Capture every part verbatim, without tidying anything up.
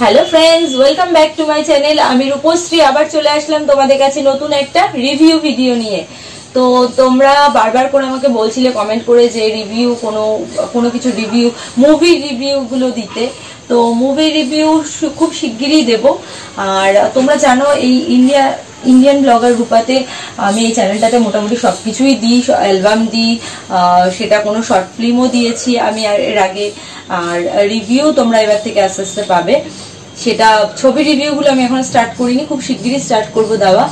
Hello friends, welcome back to my channel. आमी रूपश्री आबार चले आसलाम तोमादेर काछे नतुन एकटा रिव्यू भिडियो निये। तो তোমরা বারবার করে আমাকে বলছিলে কমেন্ট করে যে রিভিউ কোনো কোনো কিছু রিভিউ মুভি রিভিউ গুলো দিতে। তো মুভি রিভিউ খুব শিগগিরই দেব। আর তোমরা জানো এই ইন্ডিয়া इंडियन ब्लॉगर रूपाते चैनलटाते मोटामुटी सबकिछुई दी, अ্যালবাম दी, सेटा कोनो शॉर्ट फिल्मो दिएछि आमी एर आगे। और रिव्यू तोमरा एबार थेके आस्ते आस्ते पाबे। सेटा छबि रिव्यूगुलो आमी एखोनो स्टार्ट करिनि, खूब शीघ्रई स्टार्ट करब देवा।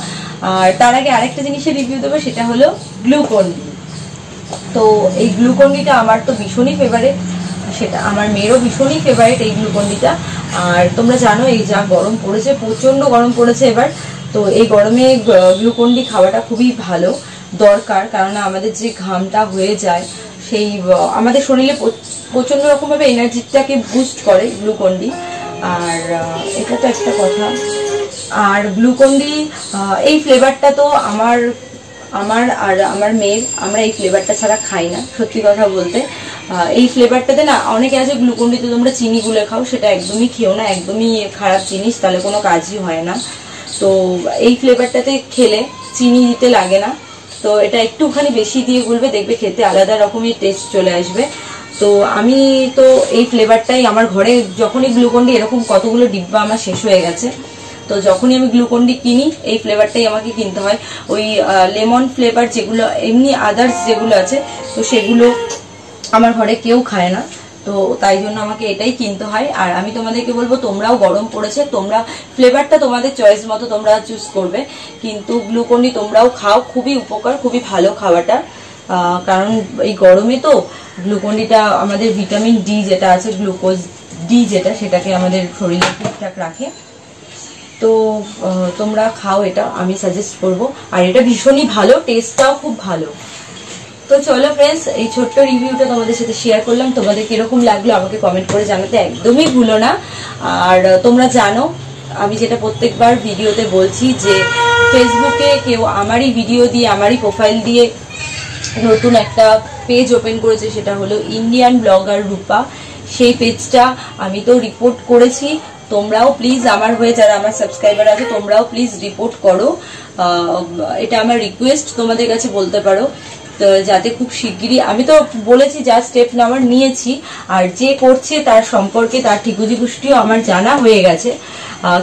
और तार आगे आरेकटा जिनिसेर रिव्यू देबो, सेटा हलो ग्लुकन-D। तो एई ग्लुकन-Dटा आमार तो भीषणई फेभारेट, সেটা আমার মেয়েরও ভীষণই ফেভারিট এই গ্লুকন-Dটা। আর তোমরা জানো এই যা গরম পড়েছে, প্রচন্ড গরম পড়েছে এবার। তো এই গরমে গ্লুকন-D খাওয়াটা খুবই ভালো, দরকার। কারণ আমাদের যে ঘামটা হয়ে যায়, সেই আমাদের শরীরে প্রচন্ড রকমভাবে এনার্জিটাকে বুস্ট করে গ্লুকন-D। আর এটা তো একটা কথা। আর গ্লুকন-D এই ফ্লেভারটা তো আমার আমার আর আমার মেয়ের, আমরা এই ফ্লেভারটা ছাড়া খাই না সত্যি কথা বলতে। এই ফ্লেভারটাতে না অনেকে আছে গ্লুকন-Dতে তোমরা চিনি গুলে খাও, সেটা একদমই খেও না, একদমই খারাপ জিনিস, তাহলে কোনো কাজই হয় না। তো এই ফ্লেভারটাতে খেলে চিনি দিতে লাগে না, তো এটা একটুখানি বেশি দিয়ে গুলবে, দেখবে খেতে আলাদা রকমের টেস্ট চলে আসবে। তো আমি তো এই ফ্লেভারটাই আমার ঘরে যখনই গ্লুকন-D এরকম কতগুলো ডিব্বা আমার শেষ হয়ে গেছে। তো যখনই আমি গ্লুকন-D কিনি এই ফ্লেভারটাই আমাকে কিনতে হয়। ওই লেমন ফ্লেভার যেগুলো এমনি আদার্স যেগুলো আছে, তো সেগুলো আমার ঘরে কেউ খায় না, তো তাই জন্য আমাকে এটাই কিনতে হয়। আর আমি তোমাদেরকে বলবো তোমরাও গরম পড়েছে, তোমরা ফ্লেভারটা তোমাদের চয়েস মতো তোমরা চুজ করবে, কিন্তু গ্লুকন-D তোমরাও খাও, খুবই উপকার, খুবই ভালো খাওয়াটা। কারণ এই গরমে তো গ্লুকন-Dটা আমাদের ভিটামিন ডি যেটা আছে, গ্লুকোজ-D যেটা, সেটাকে আমাদের শরীরে ঠিকঠাক রাখে। তো তোমরা খাও, এটা আমি সাজেস্ট করবো। আর এটা ভীষণই ভালো, টেস্টটাও খুব ভালো। तो चलो फ्रेंड्स, ये छोट्ट रिव्यूटा तुम्हारे साथे शेयर करलाम। तुम्हारे किरकम लागलो आमाके कमेंट करे जानाते एकदम ही भूलो ना। और तोमरा जानो आमी जेटा प्रत्येकबार भिडियोते बोलছি যে फेसबुके কেউ আমারই ভিডিও দিয়ে, আমারই প্রোফাইল দিয়ে নতুন একটা পেজ ওপেন করেছে, সেটা হলো ইন্ডিয়ান ব্লগার রূপা। সেই পেজটা আমি তো রিপোর্ট করেছি, তোমরাও প্লিজ আমার হয়ে যারা আমার সাবস্ক্রাইবার আছে তোমরাও প্লিজ রিপোর্ট করো। এটা আমার রিকোয়েস্ট তোমাদের কাছে বলতে পারো, তো যাতে খুব শিগগিরই আমি তো বলেছি যা স্টেপ নেওয়ার নিয়েছি। আর যে করছে তার সম্পর্কে তার ঠিকুজি পুষ্টিও আমার জানা হয়ে গেছে,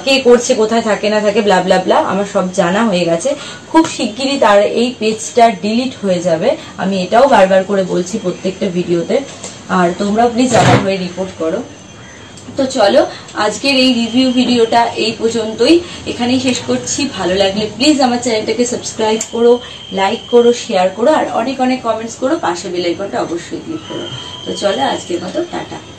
কে করছে, কোথায় থাকে না থাকে, ব্লা ব্লা ব্লা আমার সব জানা হয়ে গেছে। খুব শিগগিরই তার এই পেজটা ডিলিট হয়ে যাবে, আমি এটাও বারবার করে বলছি প্রত্যেকটা ভিডিওতে। আর তোমরা প্লিজ আমার হয়ে রিপোর্ট করো। তো চলো আজকের এই রিভিউ ভিডিওটা এই পর্যন্তই, এখানেই শেষ করছি। ভালো লাগলে প্লিজ আমার চ্যানেলটাকে সাবস্ক্রাইব করো, লাইক করো, শেয়ার করো, আর অনেক অনেক কমেন্টস করো, পাশে বেল আইকনটা অবশ্যই ক্লিক করো। তো চলো আজকের মতো টাটা।